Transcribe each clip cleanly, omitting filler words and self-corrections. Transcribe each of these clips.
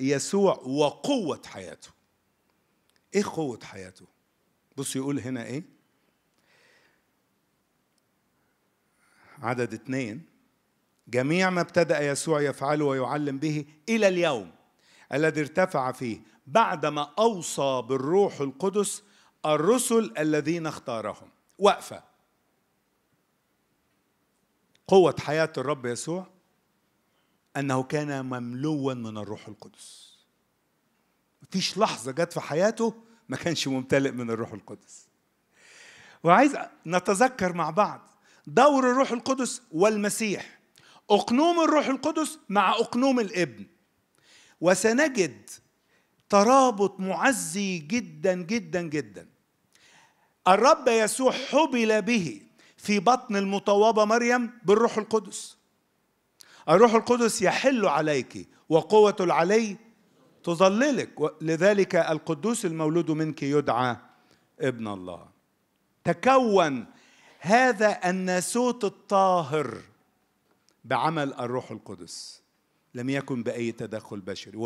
يسوع وقوة حياته. ايه قوة حياته؟ بص يقول هنا ايه؟ عدد 2: جميع ما ابتدأ يسوع يفعله ويعلم به إلى اليوم الذي ارتفع فيه بعدما أوصى بالروح القدس الرسل الذين اختارهم. وقفة. قوة حياة الرب يسوع أنه كان مملوا من الروح القدس. مفيش لحظة جت في حياته ما كانش ممتلئ من الروح القدس. وعايز نتذكر مع بعض دور الروح القدس والمسيح. أقنوم الروح القدس مع أقنوم الابن، وسنجد ترابط معزي جدا جدا جدا. الرب يسوع حُبل به في بطن المطوبة مريم بالروح القدس. الروح القدس يحل عليك وقوة العلي تظللك، لذلك القدوس المولود منك يدعى ابن الله. تكون هذا الناسوت الطاهر بعمل الروح القدس، لم يكن بأي تدخل بشري.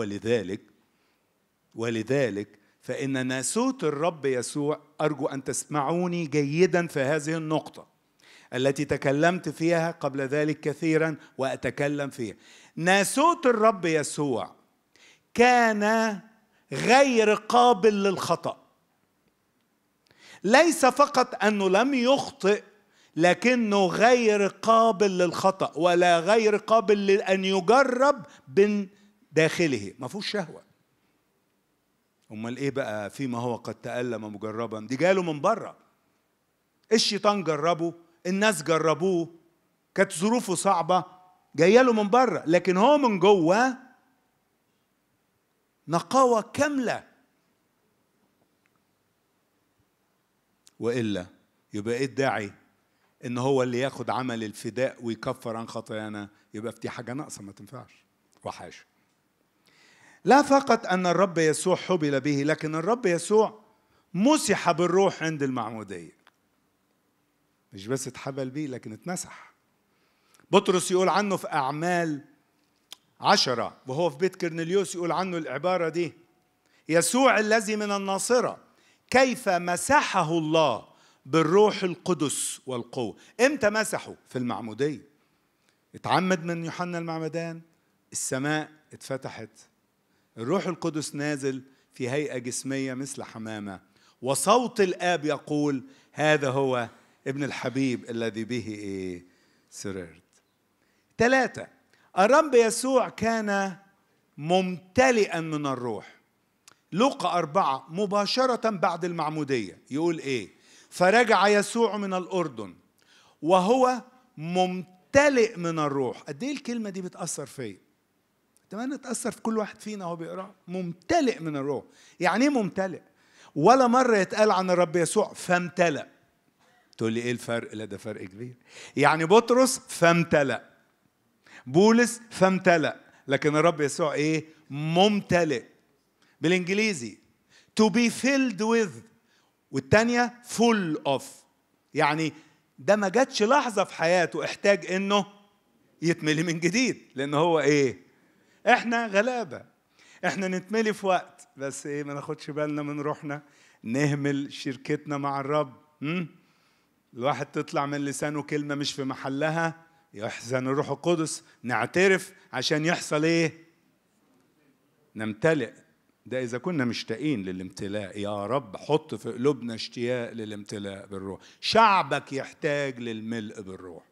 ولذلك فإن ناسوت الرب يسوع، أرجو أن تسمعوني جيدا في هذه النقطة التي تكلمت فيها قبل ذلك كثيرا وأتكلم فيها، ناسوت الرب يسوع كان غير قابل للخطأ. ليس فقط أنه لم يخطئ، لكنه غير قابل للخطأ، ولا غير قابل لأن يجرب من داخله. ما فيهوش شهوة. أمال إيه بقى فيما هو قد تألم مجربا؟ دي جاله من بره. الشيطان جربه، الناس جربوه، كانت ظروفه صعبة، جايله من بره، لكن هو من جوه نقاوة كاملة. وإلا يبقى إيه الداعي إن هو اللي ياخد عمل الفداء ويكفر عن خطايانا؟ يبقى في حاجة ناقصة ما تنفعش وحاجة. لا فقط أن الرب يسوع حُبل به، لكن الرب يسوع مسح بالروح عند المعمودية. مش بس اتحبل بيه، لكن اتمسح. بطرس يقول عنه في أعمال 10 وهو في بيت كرنليوس، يقول عنه العبارة دي: يسوع الذي من الناصرة كيف مسحه الله بالروح القدس والقوة. امتى مسحه؟ في المعمودية. اتعمد من يوحنا المعمدان، السماء اتفتحت، الروح القدس نازل في هيئة جسمية مثل حمامة، وصوت الآب يقول: هذا هو ابن الحبيب الذي به ايه سررت. 3: الرب يسوع كان ممتلئا من الروح. لوقا 4 مباشرة بعد المعمودية يقول ايه: فرجع يسوع من الأردن وهو ممتلئ من الروح. قد ايه الكلمة دي بتأثر فيا؟ اتمنى تأثر في كل واحد فينا وهو بيقراها. ممتلئ من الروح، يعني ايه ممتلئ؟ ولا مرة يتقال عن الرب يسوع فامتلأ. تقول لي ايه الفرق؟ لا، ده فرق كبير. يعني بطرس فامتلأ، بولس فامتلأ، لكن الرب يسوع ايه؟ ممتلئ. بالانجليزي to be filled with، والتانية full of. يعني ده ما جاتش لحظة في حياته احتاج انه يتملي من جديد، لان هو ايه؟ احنا غلابة، احنا نتملي في وقت، بس ايه؟ ما ناخدش بالنا من روحنا، نهمل شركتنا مع الرب. الواحد تطلع من لسانه كلمة مش في محلها، يحزن الروح القدس، نعترف عشان يحصل ايه؟ نمتلئ. ده إذا كنا مشتاقين للامتلاء. يا رب حط في قلوبنا اشتياق للامتلاء بالروح. شعبك يحتاج للملء بالروح.